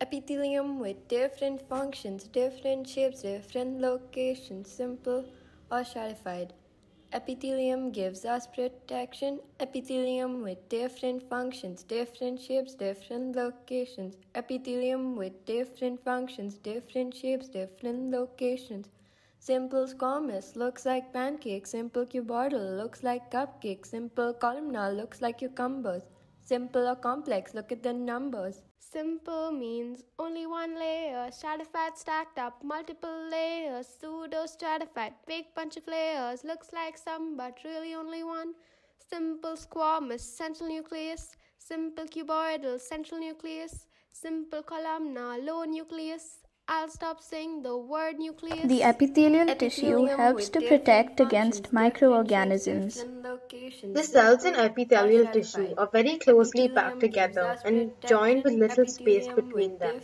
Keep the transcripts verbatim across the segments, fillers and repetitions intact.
Epithelium with different functions, different shapes, different locations, simple or stratified. Epithelium gives us protection. Epithelium with different functions, different shapes, different locations. Epithelium with different functions, different shapes, different locations. Simple squamous looks like pancake. Simple cuboidal looks like cupcake. Simple columnar looks like cucumbers. Simple or complex, look at the numbers. Simple means only one layer, stratified stacked up, multiple layers, pseudo-stratified, big bunch of layers, looks like some but really only one. Simple squamous, central nucleus, simple cuboidal, central nucleus, simple columnar, low nucleus. I'll stop saying the word nucleus. The epithelial tissue helps to protect against microorganisms. The cells in epithelial tissue are very closely packed together and joined with little space between them.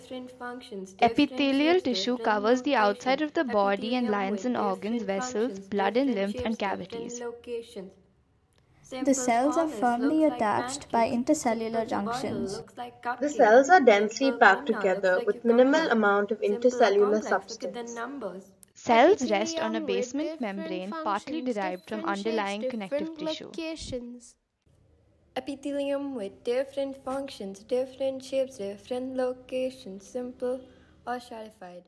Epithelial tissue covers the outside of the body and lines and organs, vessels, blood and lymph, and cavities. The cells are firmly attached by intercellular junctions. The cells are densely packed together with minimal amount of intercellular substance. Cells rest on a basement membrane partly derived from underlying connective tissue. Epithelium with different functions, different shapes, different locations, simple or stratified.